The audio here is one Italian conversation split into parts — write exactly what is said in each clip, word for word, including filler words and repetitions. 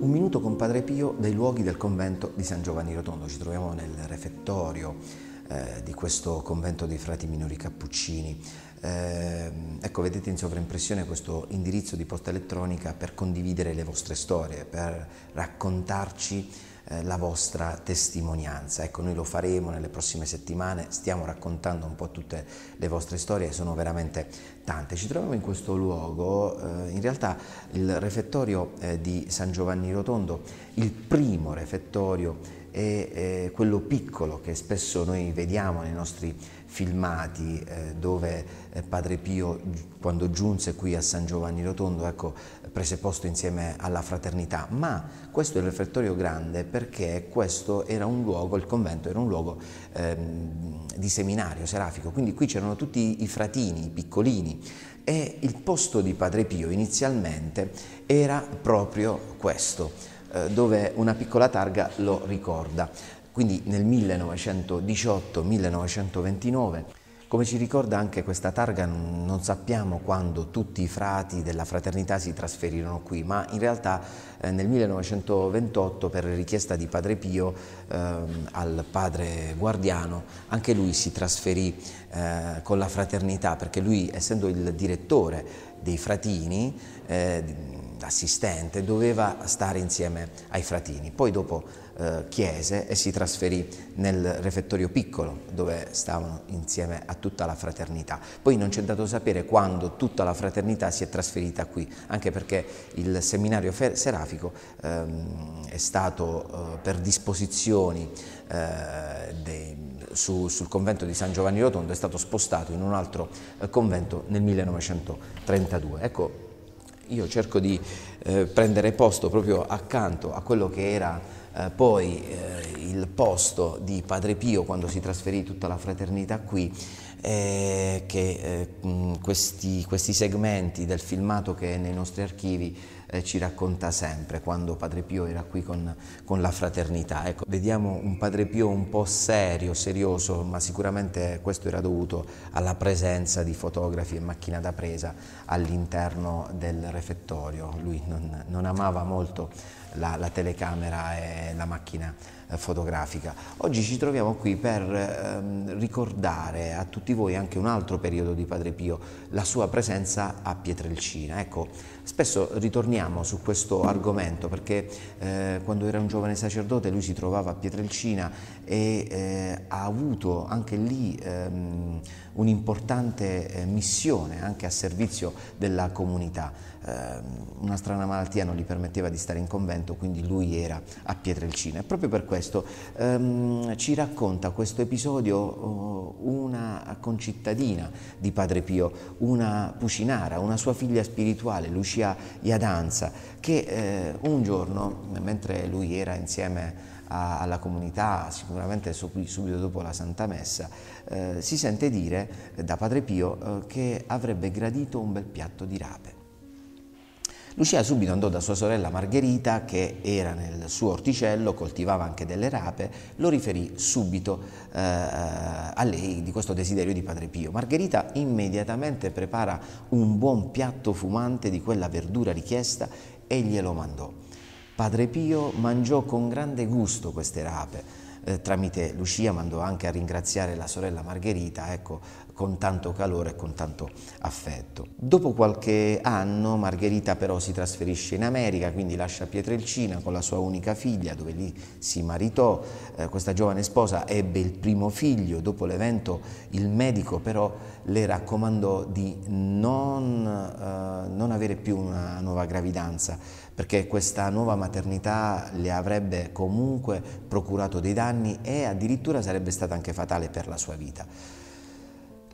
Un minuto con Padre Pio dai luoghi del convento di San Giovanni Rotondo. Ci troviamo nel refettorio eh, di questo convento dei frati minori Cappuccini. Eh, ecco, vedete in sovraimpressione questo indirizzo di posta elettronica per condividere le vostre storie, per raccontarci eh, la vostra testimonianza. Ecco, noi lo faremo nelle prossime settimane, stiamo raccontando un po' tutte le vostre storie, sono veramente tante. Ci troviamo in questo luogo, eh, in realtà il refettorio eh, di San Giovanni Rotondo, il primo refettorio, e eh, quello piccolo che spesso noi vediamo nei nostri filmati eh, dove eh, Padre Pio, quando giunse qui a San Giovanni Rotondo, ecco, prese posto insieme alla fraternità. Ma questo è il refettorio grande, perché questo era un luogo, il convento era un luogo eh, di seminario serafico, quindi qui c'erano tutti i fratini, i piccolini, e il posto di Padre Pio inizialmente era proprio questo, dove una piccola targa lo ricorda. Quindi nel millenovecentodiciotto millenovecentoventinove, come ci ricorda anche questa targa, non sappiamo quando tutti i frati della fraternità si trasferirono qui, ma in realtà eh, nel millenovecentoventotto, per richiesta di Padre Pio eh, al padre guardiano, anche lui si trasferì eh, con la fraternità, perché lui, essendo il direttore dei fratini, eh, assistente, doveva stare insieme ai fratini. Poi dopo eh, chiese e si trasferì nel refettorio piccolo, dove stavano insieme a tutta la fraternità. Poi non c'è dato sapere quando tutta la fraternità si è trasferita qui, anche perché il seminario serafico ehm, è stato eh, per disposizioni eh, dei Su, sul convento di San Giovanni Rotondo, è stato spostato in un altro eh, convento nel millenovecentotrentadue. Ecco, io cerco di eh, prendere posto proprio accanto a quello che era eh, poi eh, il posto di Padre Pio quando si trasferì tutta la fraternità qui, eh, che eh, questi, questi segmenti del filmato che è nei nostri archivi eh, ci racconta sempre quando Padre Pio era qui con, con la fraternità. Ecco, vediamo un Padre Pio un po' serio, serioso, ma sicuramente questo era dovuto alla presenza di fotografi e macchina da presa all'interno del refettorio. Lui non, non amava molto la, la telecamera e la macchina eh, fotografica. Oggi ci troviamo qui per ehm, ricordare a tutti voi anche un altro periodo di Padre Pio, la sua presenza a Pietrelcina. Ecco, spesso ritorniamo su questo argomento perché eh, quando era un giovane sacerdote lui si trovava a Pietrelcina e eh, ha avuto anche lì ehm, un'importante eh, missione, anche a servizio della comunità. Eh, una strana malattia non gli permetteva di stare in convento, quindi lui era a Pietrelcina, e proprio per questo ehm, ci racconta questo episodio oh, una concittadina di Padre Pio, una pucinara, una sua figlia spirituale, Lucia Iadanza, che eh, un giorno, mentre lui era insieme a, alla comunità, sicuramente subito dopo la Santa Messa, eh, si sente dire da Padre Pio eh, che avrebbe gradito un bel piatto di rape. Lucia subito andò da sua sorella Margherita, che era nel suo orticello, coltivava anche delle rape, lo riferì subito eh, a lei di questo desiderio di Padre Pio. Margherita immediatamente prepara un buon piatto fumante di quella verdura richiesta e glielo mandò. Padre Pio mangiò con grande gusto queste rape. Eh, tramite Lucia mandò anche a ringraziare la sorella Margherita, ecco, con tanto calore e con tanto affetto. Dopo qualche anno Margherita però si trasferisce in America, quindi lascia Pietrelcina con la sua unica figlia, dove lì si maritò. Eh, questa giovane sposa ebbe il primo figlio. Dopo l'evento il medico però le raccomandò di non, eh, non avere più una nuova gravidanza, perché questa nuova maternità le avrebbe comunque procurato dei danni e addirittura sarebbe stata anche fatale per la sua vita.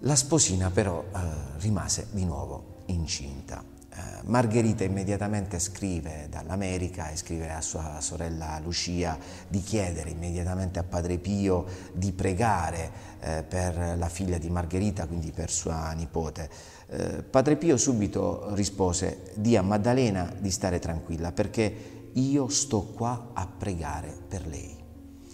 La sposina però eh, rimase di nuovo incinta. Eh, Margherita immediatamente scrive dall'America e scrive a sua sorella Lucia di chiedere immediatamente a Padre Pio di pregare eh, per la figlia di Margherita, quindi per sua nipote. Eh, Padre Pio subito rispose: "Dì a Maddalena di stare tranquilla, perché io sto qua a pregare per lei".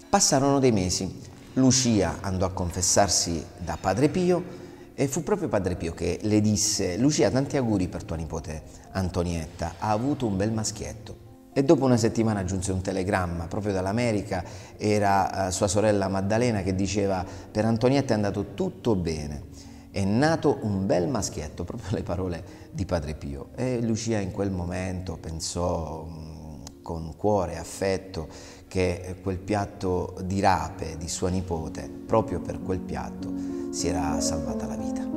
Passarono dei mesi, Lucia andò a confessarsi da Padre Pio e fu proprio Padre Pio che le disse: "Lucia, tanti auguri per tua nipote Antonietta, ha avuto un bel maschietto". E dopo una settimana giunse un telegramma proprio dall'America, era eh, sua sorella Maddalena, che diceva: per Antonietta è andato tutto bene, è nato un bel maschietto, proprio le parole di Padre Pio. E Lucia in quel momento pensò mh, con cuore e affetto che quel piatto di rape di sua nipote, proprio per quel piatto, si era salvata la vita.